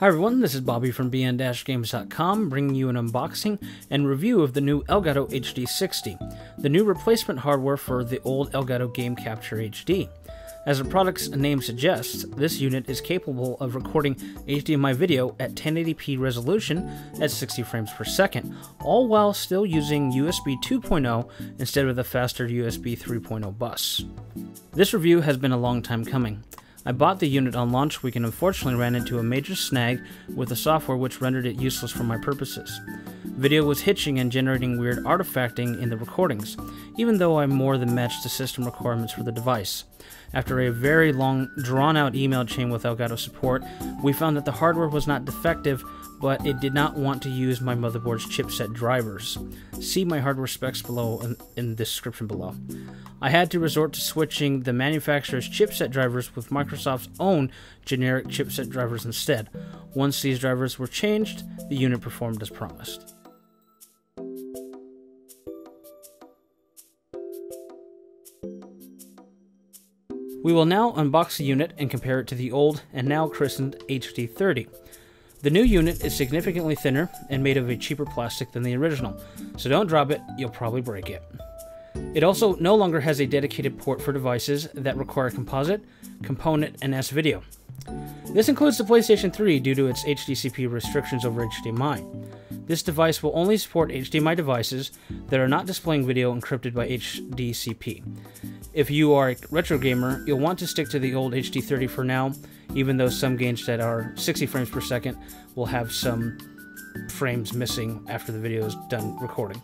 Hi everyone, this is Bobby from bn-games.com bringing you an unboxing and review of the new Elgato HD60, the new replacement hardware for the old Elgato Game Capture HD. As the product's name suggests, this unit is capable of recording HDMI video at 1080p resolution at 60 frames per second, all while still using USB 2.0 instead of the faster USB 3.0 bus. This review has been a long time coming. I bought the unit on launch week and unfortunately ran into a major snag with the software which rendered it useless for my purposes. Video was hitching and generating weird artifacting in the recordings, even though I more than matched the system requirements for the device. After a very long, drawn-out email chain with Elgato support, we found that the hardware was not defective, but it did not want to use my motherboard's chipset drivers. See my hardware specs below in the description below. I had to resort to switching the manufacturer's chipset drivers with Microsoft's own generic chipset drivers instead. Once these drivers were changed, the unit performed as promised. We will now unbox the unit and compare it to the old and now christened HD30. The new unit is significantly thinner and made of a cheaper plastic than the original, so don't drop it, you'll probably break it. It also no longer has a dedicated port for devices that require composite, component, and S-video. This includes the PlayStation 3 due to its HDCP restrictions over HDMI. This device will only support HDMI devices that are not displaying video encrypted by HDCP. If you are a retro gamer, you'll want to stick to the old HD30 for now, even though some games that are 60 frames per second will have some frames missing after the video is done recording.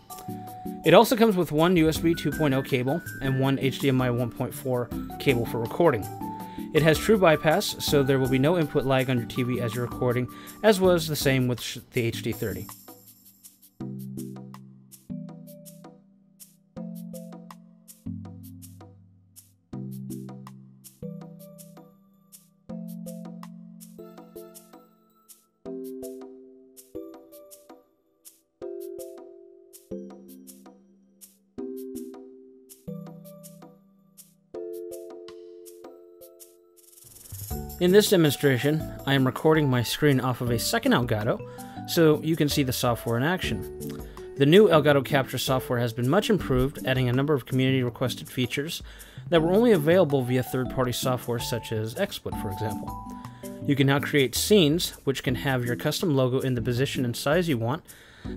It also comes with one USB 2.0 cable and one HDMI 1.4 cable for recording. It has true bypass, so there will be no input lag on your TV as you're recording, as was the same with the HD30. In this demonstration, I am recording my screen off of a second Elgato, so you can see the software in action. The new Elgato Capture software has been much improved, adding a number of community-requested features that were only available via third-party software such as XSplit, for example. You can now create scenes, which can have your custom logo in the position and size you want,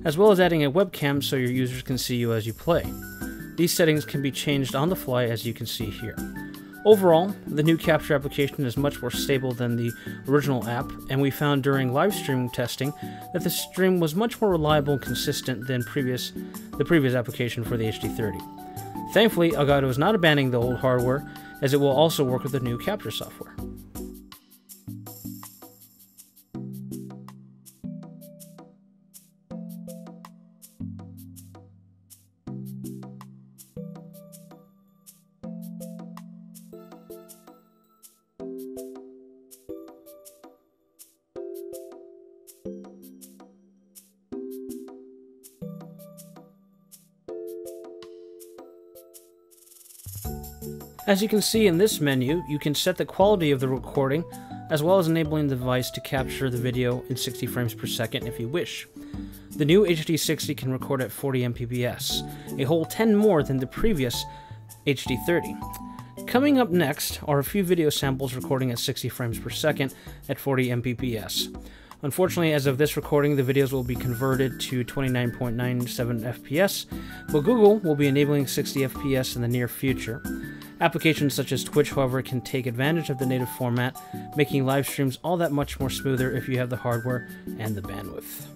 as well as adding a webcam so your users can see you as you play. These settings can be changed on the fly, as you can see here. Overall, the new Capture application is much more stable than the original app, and we found during live stream testing that the stream was much more reliable and consistent than the previous application for the HD30. Thankfully, Elgato is not abandoning the old hardware, as it will also work with the new Capture software. As you can see in this menu, you can set the quality of the recording, as well as enabling the device to capture the video in 60 frames per second if you wish. The new HD60 can record at 40 Mbps, a whole 10 more than the previous HD30. Coming up next are a few video samples recording at 60 frames per second at 40 Mbps. Unfortunately, as of this recording, the videos will be converted to 29.97 FPS, but Google will be enabling 60 FPS in the near future. Applications such as Twitch, however, can take advantage of the native format, making live streams all that much more smoother if you have the hardware and the bandwidth.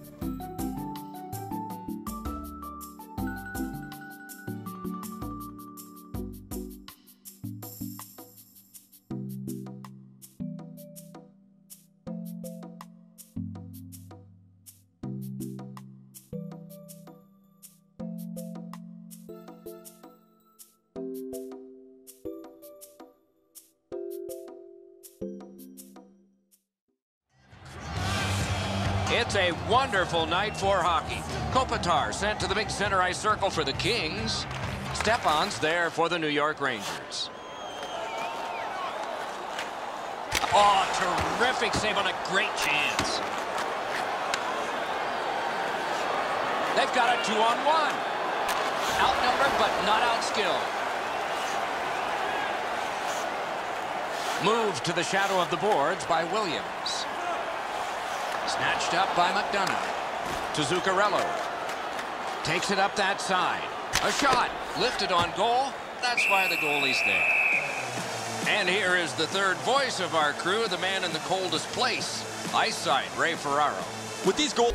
It's a wonderful night for hockey. Kopitar sent to the big center ice circle for the Kings. Stepan's there for the New York Rangers. Oh, terrific save on a great chance. They've got a 2-on-1. Outnumbered but not outskilled. Moved to the shadow of the boards by Williams. Snatched up by McDonough. To Zuccarello. Takes it up that side. A shot. Lifted on goal. That's why the goalie's there. And here is the third voice of our crew, the man in the coldest place. Eyesight, Ray Ferraro. With these goals...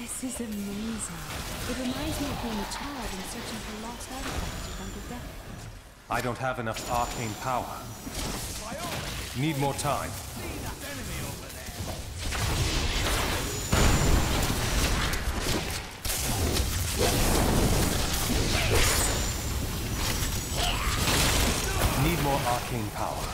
This is amazing. It reminds me of being a child and searching for lost artifacts around the deck. I don't have enough arcane power. Need more time. Need more arcane power.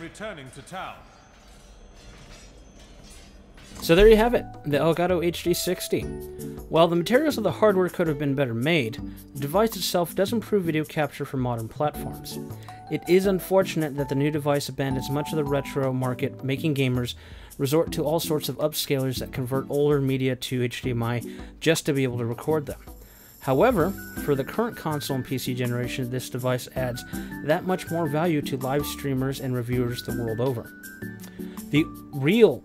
Returning to town. So there you have it, the Elgato HD60. While the materials of the hardware could have been better made, the device itself does improve video capture for modern platforms. It is unfortunate that the new device abandons much of the retro market, making gamers resort to all sorts of upscalers that convert older media to HDMI just to be able to record them. However, for the current console and PC generation, this device adds that much more value to live streamers and reviewers the world over. The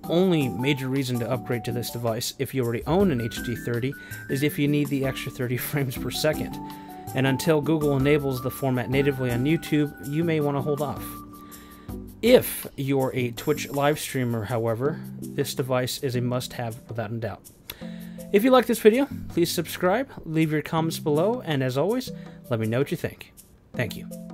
only major reason to upgrade to this device, if you already own an HD30, is if you need the extra 30 frames per second. And until Google enables the format natively on YouTube, you may want to hold off. If you're a Twitch live streamer, however, this device is a must-have without a doubt. If you like this video, please subscribe, leave your comments below, and as always, let me know what you think. Thank you.